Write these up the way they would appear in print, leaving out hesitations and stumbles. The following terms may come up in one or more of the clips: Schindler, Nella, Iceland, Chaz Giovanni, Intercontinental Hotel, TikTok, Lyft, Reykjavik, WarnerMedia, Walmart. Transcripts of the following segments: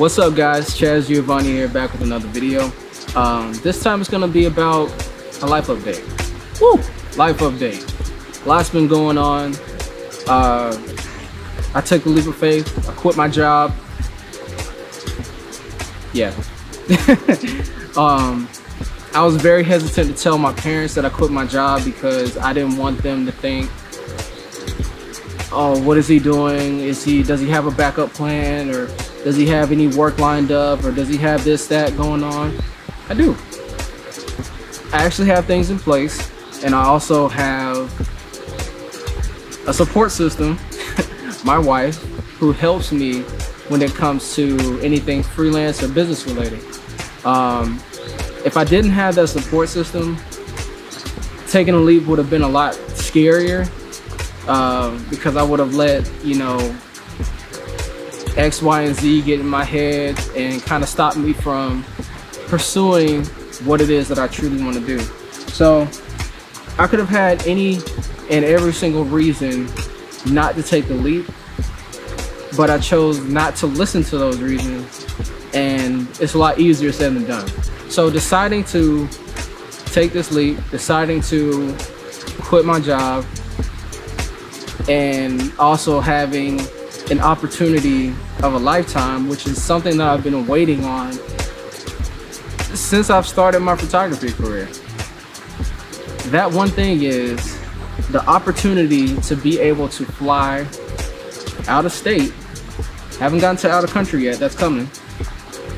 What's up guys, Chaz Giovanni here, back with another video. This time it's gonna be about a life update. Woo! Life update. Lots been going on. I took a leap of faith. I quit my job. Yeah. I was very hesitant to tell my parents that I quit my job because I didn't want them to think, oh, what is he doing? Does he have a backup plan, or does he have any work lined up, or does he have this, that going on? I do. I actually have things in place, and I also have a support system, my wife, who helps me when it comes to anything freelance or business related. If I didn't have that support system, taking a leap would have been a lot scarier, because I would have let, you know, X, Y, and Z get in my head and kind of stop me from pursuing what it is that I truly want to do. So I could have had any and every single reason not to take the leap, but I chose not to listen to those reasons, and it's a lot easier said than done. So deciding to take this leap, deciding to quit my job, and also having an opportunity of a lifetime, which is something that I've been waiting on since I've started my photography career. That one thing is the opportunity to be able to fly out of state. I haven't gotten to out of country yet, that's coming.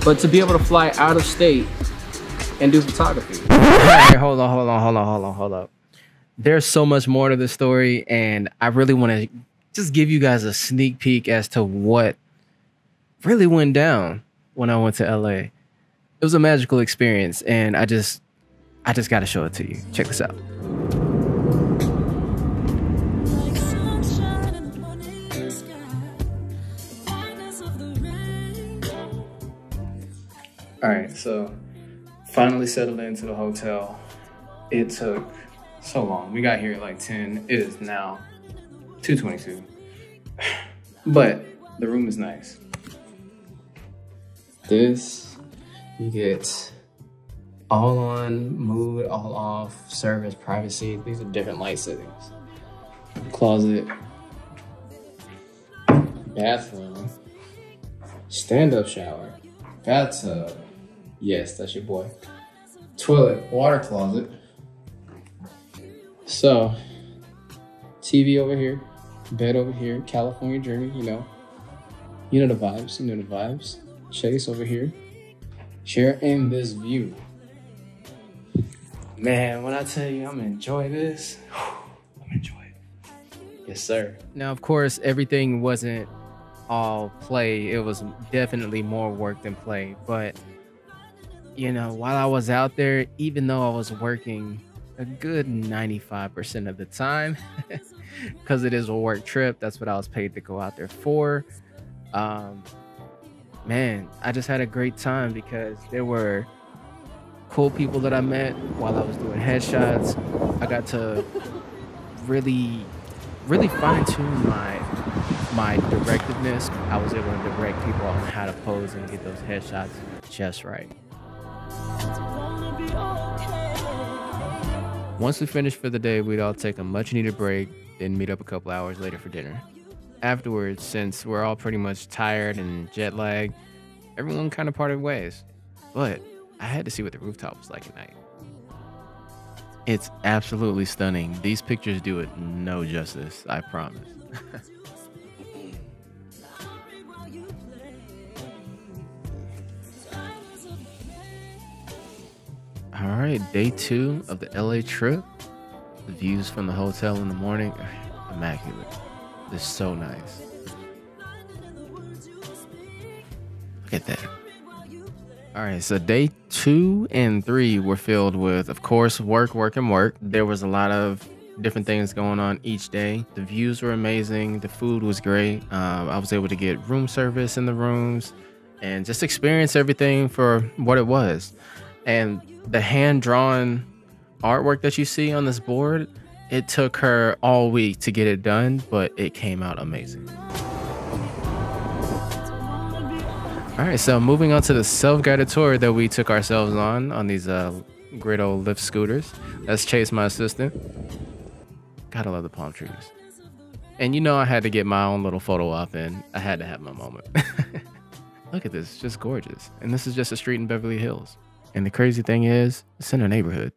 But to be able to fly out of state and do photography. Hey, hold on. There's so much more to this story, and I really want to just give you guys a sneak peek as to what really went down when I went to LA. It was a magical experience, and I just got to show it to you. Check this out. All right, so finally settled into the hotel. It took so long. We got here at like 10. It is now 2:22, but the room is nice. This, you get all on, mood, all off, service, privacy. These are different light settings. Closet, bathroom, stand-up shower, bathtub. Yes, that's your boy. Toilet, water closet. So, TV over here. Bed over here, California Dreaming, you know the vibes, Chase over here, share in this view. Man, when I tell you I'm gonna enjoy this, I'm gonna enjoy it. Yes, sir. Now, of course, everything wasn't all play. It was definitely more work than play. But, you know, while I was out there, even though I was working a good 95% of the time, because it is a work trip, that's what I was paid to go out there for. Man, I just had a great time because there were cool people that I met while I was doing headshots. I got to really fine-tune my directiveness. I was able to direct people on how to pose and get those headshots just right. Once we finished for the day, we'd all take a much needed break, then meet up a couple hours later for dinner. Afterwards, since we're all pretty much tired and jet lagged, everyone kind of parted ways. But I had to see what the rooftop was like at night. It's absolutely stunning. These pictures do it no justice, I promise. All right, day 2 of the LA trip. The views from the hotel in the morning are immaculate. They're so nice. Look at that. All right, so day 2 and 3 were filled with, of course, work. There was a lot of different things going on each day. The views were amazing. The food was great. I was able to get room service in the rooms and just experience everything for what it was. And the hand-drawn artwork that you see on this board, it took her all week to get it done, but it came out amazing. All right, so moving on to the self-guided tour that we took ourselves on these great old Lyft scooters. That's Chase, my assistant. Gotta love the palm trees. And you know I had to get my own little photo op in. I had to have my moment. Look at this, just gorgeous. And this is just a street in Beverly Hills. And the crazy thing is, it's in a neighborhood.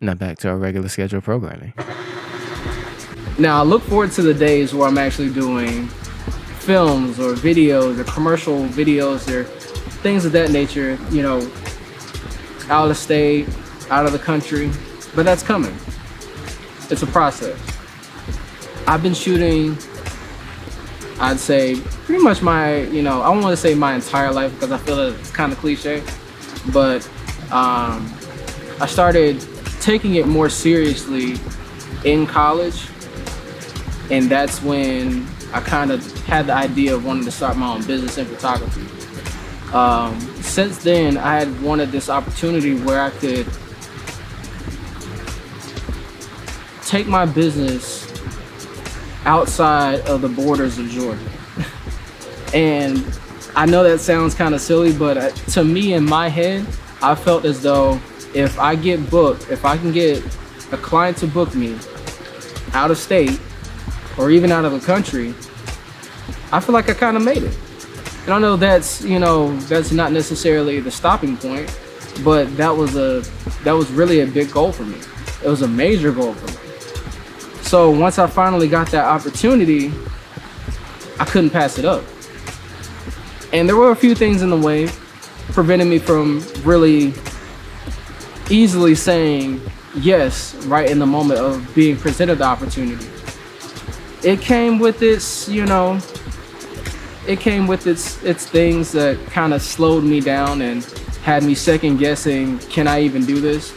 Now back to our regular scheduled programming. Now I look forward to the days where I'm actually doing films or videos or commercial videos or things of that nature, you know, out of state, out of the country, but that's coming. It's a process. I've been shooting, I'd say pretty much my, you know, I don't want to say my entire life because I feel that it's kind of cliche, but I started taking it more seriously in college, and that's when I kind of had the idea of wanting to start my own business in photography. Since then, I had wanted this opportunity where I could take my business outside of the borders of Georgia. And I know that sounds kind of silly, but to me, in my head, I felt as though if I get booked, if I can get a client to book me out of state, or even out of the country, I feel like I kind of made it. And I know that's, you know, that's not necessarily the stopping point, but that was really a big goal for me. It was a major goal for me. So once I finally got that opportunity, I couldn't pass it up. And there were a few things in the way preventing me from really easily saying yes right in the moment of being presented the opportunity. It came with its, you know, it came with its things that kind of slowed me down and had me second guessing, can I even do this?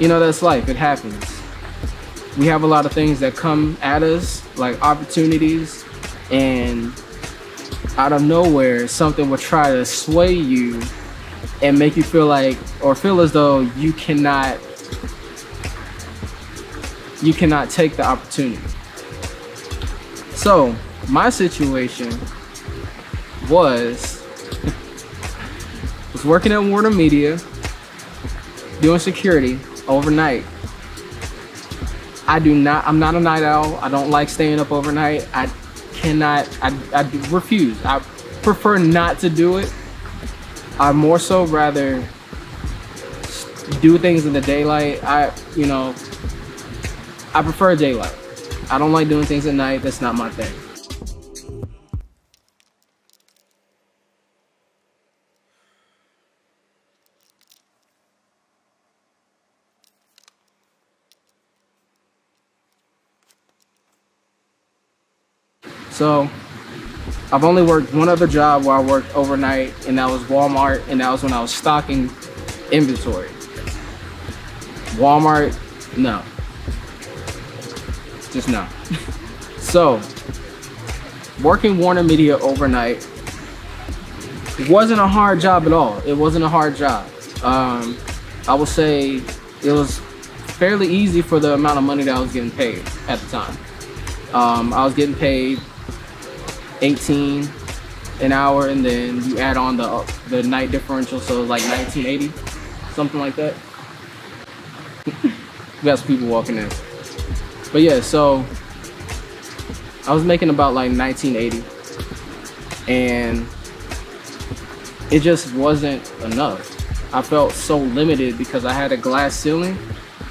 You know, that's life, it happens. We have a lot of things that come at us, like opportunities, and out of nowhere, something will try to sway you and make you feel like, or feel as though you cannot take the opportunity. So my situation was, was working at WarnerMedia, doing security overnight. I'm not a night owl. I don't like staying up overnight. I refuse. I prefer not to do it. I more so rather do things in the daylight. I prefer daylight. I don't like doing things at night. That's not my thing. So I've only worked one other job where I worked overnight, and that was Walmart, and that was when I was stocking inventory. Walmart, no. Just no. So working WarnerMedia overnight wasn't a hard job at all. It wasn't a hard job. I would say it was fairly easy for the amount of money that I was getting paid at the time. I was getting paid $18 an hour, and then you add on the night differential, so like $19.80, something like that. We got some people walking in. But yeah, so I was making about like $19.80, and it just wasn't enough. I felt so limited because I had a glass ceiling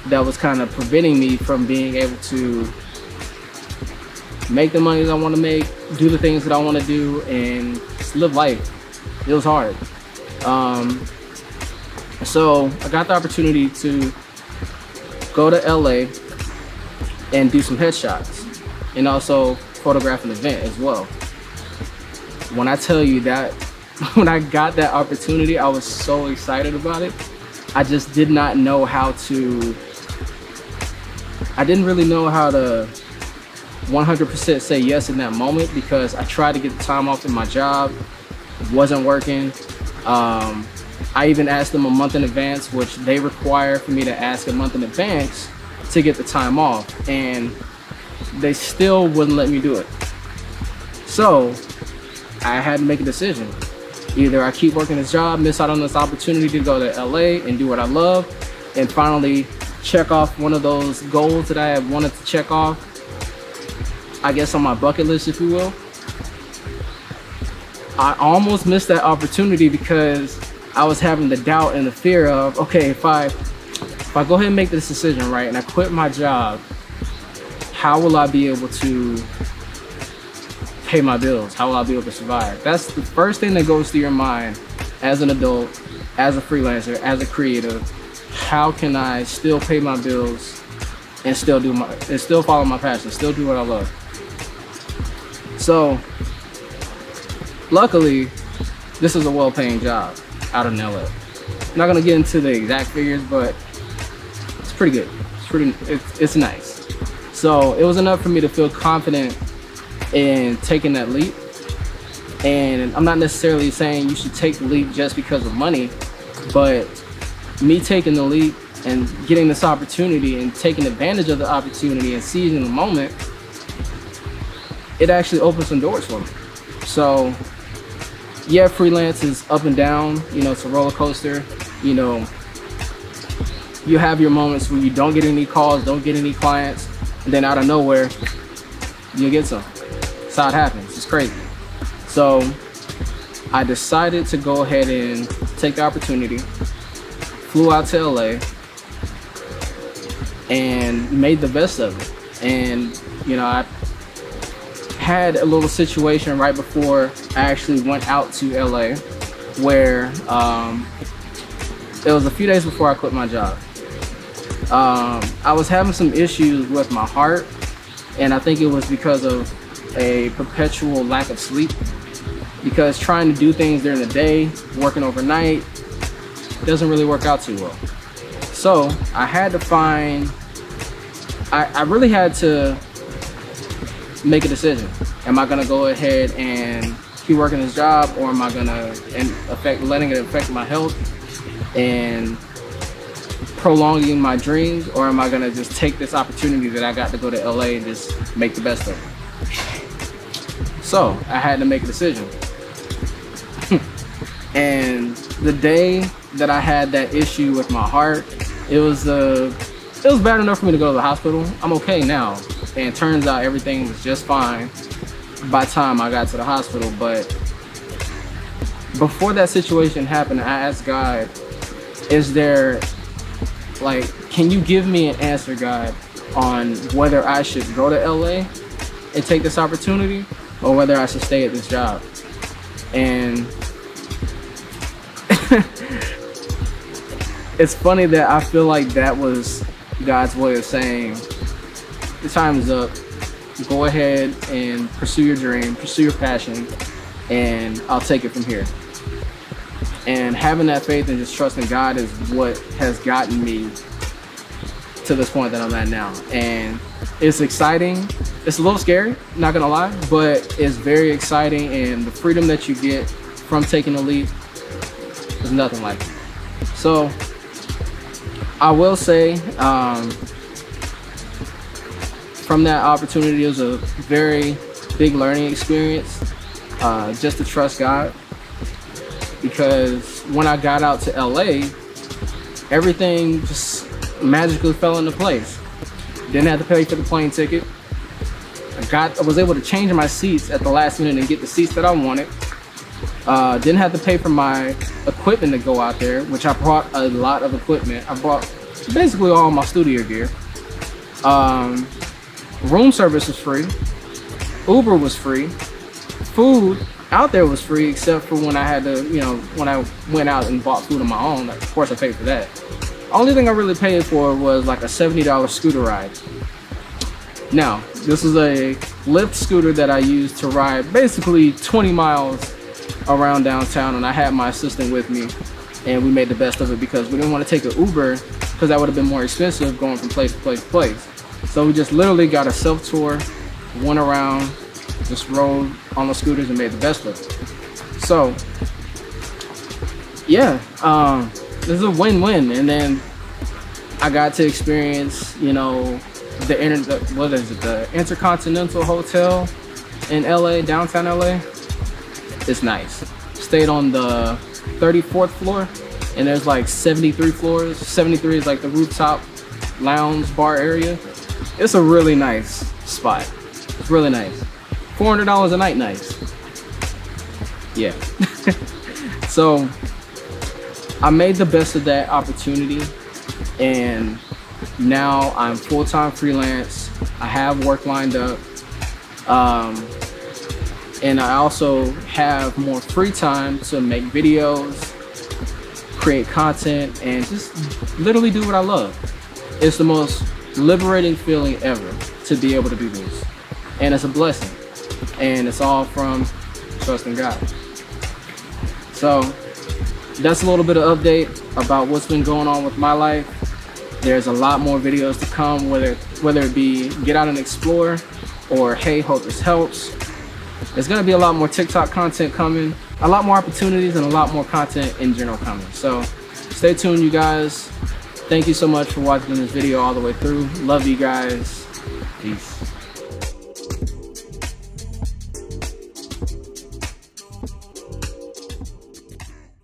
that was kind of preventing me from being able to make the money that I want to make, do the things that I want to do, and just live life. It was hard. So I got the opportunity to go to LA and do some headshots and also photograph an event as well. When I tell you that, when I got that opportunity, I was so excited about it. I just did not know how to, I didn't really know how to 100% say yes in that moment, because I tried to get the time off in my job. It wasn't working. I even asked them a month in advance, which they require for me to ask a month in advance to get the time off, and they still wouldn't let me do it. So I had to make a decision. Either I keep working this job, miss out on this opportunity to go to LA and do what I love, and finally check off one of those goals that I have wanted to check off, I guess on my bucket list, if you will. I almost missed that opportunity because I was having the doubt and the fear of, okay, if I go ahead and make this decision, right, and I quit my job, how will I be able to pay my bills? How will I be able to survive? That's the first thing that goes through your mind as an adult, as a freelancer, as a creative. How can I still pay my bills and still follow my passion, still do what I love? So luckily, this is a well-paying job out of Nella. I'm not gonna get into the exact figures, but it's pretty good. It's nice. So it was enough for me to feel confident in taking that leap. And I'm not necessarily saying you should take the leap just because of money, but me taking the leap and getting this opportunity and taking advantage of the opportunity and seizing the moment, it actually opened some doors for me. So yeah, freelance is up and down, you know, it's a roller coaster. You know, you have your moments where you don't get any calls, don't get any clients, and then out of nowhere, you'll get some. That's how it happens, it's crazy. So I decided to go ahead and take the opportunity, flew out to LA, and made the best of it. And you know, I had a little situation right before I actually went out to LA where it was a few days before I quit my job. I was having some issues with my heart, and I think it was because of a perpetual lack of sleep, because trying to do things during the day, working overnight, doesn't really work out too well. So I had to find, I really had to make a decision. Am I gonna go ahead and keep working this job, or am I gonna letting it affect my health and prolonging my dreams, or am I gonna just take this opportunity that I got to go to LA and just make the best of it? So I had to make a decision. And the day that I had that issue with my heart, it was bad enough for me to go to the hospital. I'm okay now. And turns out everything was just fine by the time I got to the hospital. But before that situation happened, I asked God, is there, like, can you give me an answer, God, on whether I should go to LA and take this opportunity, or whether I should stay at this job? And it's funny that I feel like that was God's way of saying, the time is up, go ahead and pursue your dream, pursue your passion, and I'll take it from here. And having that faith and just trusting God is what has gotten me to this point that I'm at now. And it's exciting, it's a little scary, not gonna lie, but it's very exciting, and the freedom that you get from taking a leap is nothing like it. So I will say, from that opportunity, it was a very big learning experience, just to trust God. Because when I got out to LA, everything just magically fell into place. Didn't have to pay for the plane ticket. I was able to change my seats at the last minute and get the seats that I wanted. Didn't have to pay for my equipment to go out there, which I brought a lot of equipment. I brought basically all my studio gear. Room service was free, Uber was free, food out there was free, except for when I had to, you know, when I went out and bought food on my own, of course I paid for that. Only thing I really paid for was like a $70 scooter ride. Now, this is a Lyft scooter that I used to ride basically 20 miles around downtown, and I had my assistant with me, and we made the best of it because we didn't want to take an Uber because that would have been more expensive going from place to place to place. So we just literally got a self-tour, went around, just rode on the scooters and made the best of it. So yeah, this is a win-win. And then I got to experience, you know, the Intercontinental Hotel in LA, downtown LA. It's nice. stayed on the 34th floor, and there's like 73 floors. 73 is like the rooftop lounge bar area. It's a really nice spot. It's really nice. $400 a night, nice. Yeah. So I made the best of that opportunity, and now I'm full-time freelance. I have work lined up, and I also have more free time to make videos, create content, and just literally do what I love. It's the most liberating feeling ever to be able to do this, and it's a blessing, and it's all from trusting God. So that's a little bit of update about what's been going on with my life. There's a lot more videos to come, whether it be Get Out and Explore or Hey, Hope This Helps. There's gonna be a lot more TikTok content coming, a lot more opportunities, and a lot more content in general coming. So stay tuned, you guys. Thank you so much for watching this video all the way through. Love you guys. Peace.